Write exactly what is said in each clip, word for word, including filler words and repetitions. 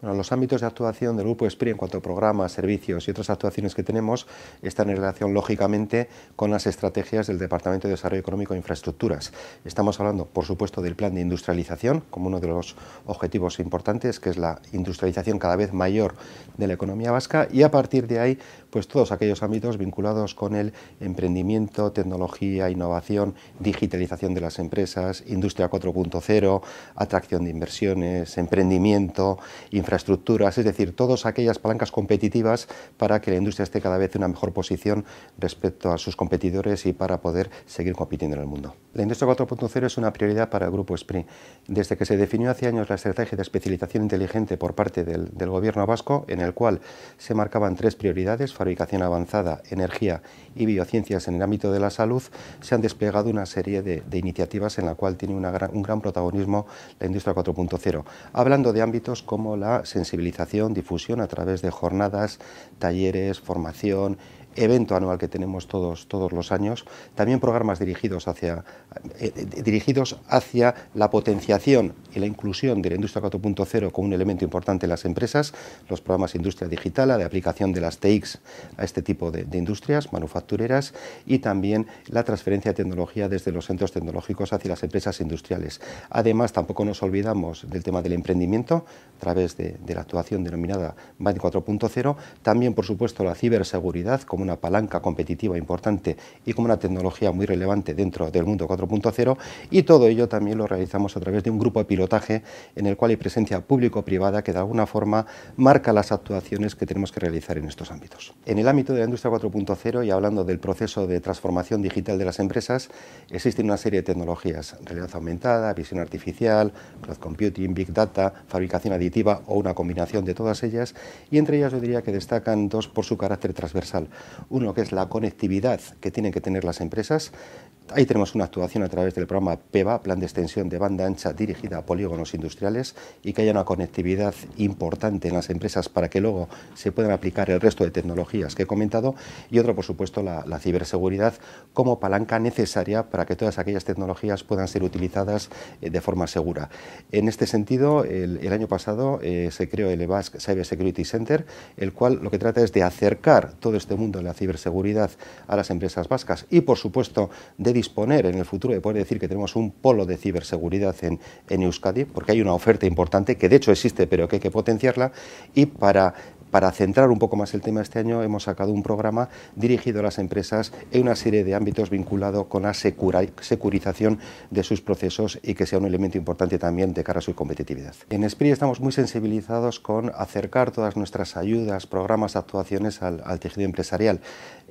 Bueno, los ámbitos de actuación del Grupo S P R I en cuanto a programas, servicios y otras actuaciones que tenemos están en relación, lógicamente, con las estrategias del Departamento de Desarrollo Económico e Infraestructuras. Estamos hablando, por supuesto, del plan de industrialización, como uno de los objetivos importantes, que es la industrialización cada vez mayor de la economía vasca, y a partir de ahí, pues todos aquellos ámbitos vinculados con el emprendimiento, tecnología, innovación, digitalización de las empresas, Industria cuatro punto cero, atracción de inversiones, emprendimiento, infraestructuras, es decir, todas aquellas palancas competitivas para que la industria esté cada vez en una mejor posición respecto a sus competidores y para poder seguir compitiendo en el mundo. La Industria cuatro punto cero es una prioridad para el Grupo S P R I. Desde que se definió hace años la Estrategia de Especialización Inteligente por parte del, del Gobierno Vasco, en el cual se marcaban tres prioridades: fabricación avanzada, energía y biociencias en el ámbito de la salud, se han desplegado una serie de, de iniciativas en la cual tiene una gran, un gran protagonismo la Industria cuatro punto cero, hablando de ámbitos como la sensibilización, difusión a través de jornadas, talleres, formación, evento anual que tenemos todos, todos los años, también programas dirigidos hacia, eh, dirigidos hacia la potenciación y la inclusión de la Industria cuatro punto cero como un elemento importante en las empresas, los programas Industria Digital, la de aplicación de las T I Cs a este tipo de, de industrias manufactureras y también la transferencia de tecnología desde los centros tecnológicos hacia las empresas industriales. Además, tampoco nos olvidamos del tema del emprendimiento a través de, de la actuación denominada Bind cuatro punto cero, también, por supuesto, la ciberseguridad como una palanca competitiva importante y como una tecnología muy relevante dentro del mundo cuatro punto cero, y todo ello también lo realizamos a través de un grupo de pilotaje en el cual hay presencia público-privada que de alguna forma marca las actuaciones que tenemos que realizar en estos ámbitos. En el ámbito de la Industria cuatro punto cero y hablando del proceso de transformación digital de las empresas, existen una serie de tecnologías: realidad aumentada, visión artificial, cloud computing, big data, fabricación aditiva o una combinación de todas ellas, y entre ellas yo diría que destacan dos por su carácter transversal. Uno, que es la conectividad que tienen que tener las empresas. Ahí tenemos una actuación a través del programa PEVA, Plan de Extensión de Banda Ancha Dirigida a Polígonos Industriales, y que haya una conectividad importante en las empresas para que luego se puedan aplicar el resto de tecnologías que he comentado. Y otro, por supuesto, la, la ciberseguridad como palanca necesaria para que todas aquellas tecnologías puedan ser utilizadas eh, de forma segura. En este sentido, el, el año pasado eh, se creó el Basque Cyber Security Center, el cual lo que trata es de acercar todo este mundo de la ciberseguridad a las empresas vascas y, por supuesto, de disponer en el futuro de poder decir que tenemos un polo de ciberseguridad en, en Euskadi, porque hay una oferta importante que de hecho existe pero que hay que potenciarla, y para Para centrar un poco más el tema, este año hemos sacado un programa dirigido a las empresas en una serie de ámbitos vinculado con la securización de sus procesos y que sea un elemento importante también de cara a su competitividad. En S P R I estamos muy sensibilizados con acercar todas nuestras ayudas, programas, actuaciones al, al tejido empresarial.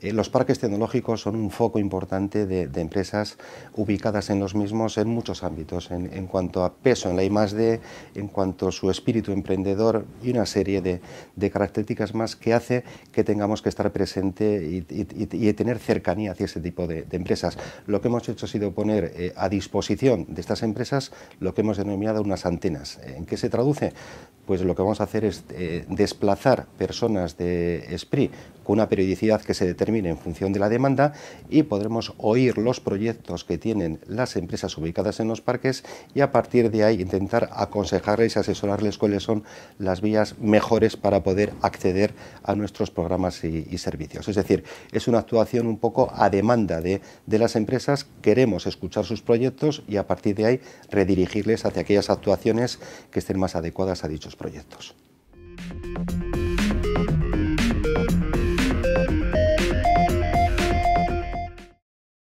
Eh, los parques tecnológicos son un foco importante de, de empresas ubicadas en los mismos en muchos ámbitos, en, en cuanto a peso en la I más D, en cuanto a su espíritu emprendedor y una serie de, de características características más que hace que tengamos que estar presente y, y, y tener cercanía hacia ese tipo de, de empresas. Lo que hemos hecho ha sido poner eh, a disposición de estas empresas lo que hemos denominado unas antenas. ¿En qué se traduce? Pues lo que vamos a hacer es eh, desplazar personas de S P R I con una periodicidad que se determine en función de la demanda, y podremos oír los proyectos que tienen las empresas ubicadas en los parques y a partir de ahí intentar aconsejarles y asesorarles cuáles son las vías mejores para poder acceder a nuestros programas y, y servicios. Es decir, es una actuación un poco a demanda de, de las empresas. Queremos escuchar sus proyectos y a partir de ahí redirigirles hacia aquellas actuaciones que estén más adecuadas a dichos proyectos.